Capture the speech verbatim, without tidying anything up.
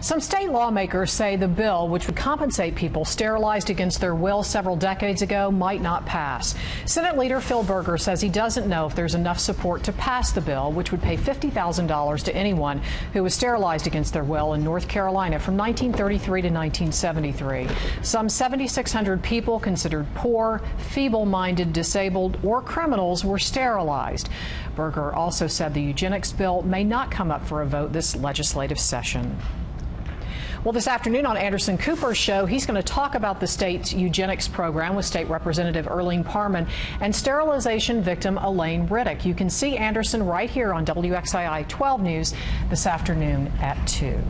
Some state lawmakers say the bill, which would compensate people sterilized against their will several decades ago, might not pass. Senate Leader Phil Berger says he doesn't know if there's enough support to pass the bill, which would pay fifty thousand dollars to anyone who was sterilized against their will in North Carolina from nineteen thirty-three to nineteen seventy-three. Some seven thousand six hundred people considered poor, feeble-minded, disabled, or criminals were sterilized. Berger also said the eugenics bill may not come up for a vote this legislative session. Well, this afternoon on Anderson Cooper's show, he's going to talk about the state's eugenics program with State Representative Earlene Parman and sterilization victim Elaine Riddick. You can see Anderson right here on W X I I twelve News this afternoon at two.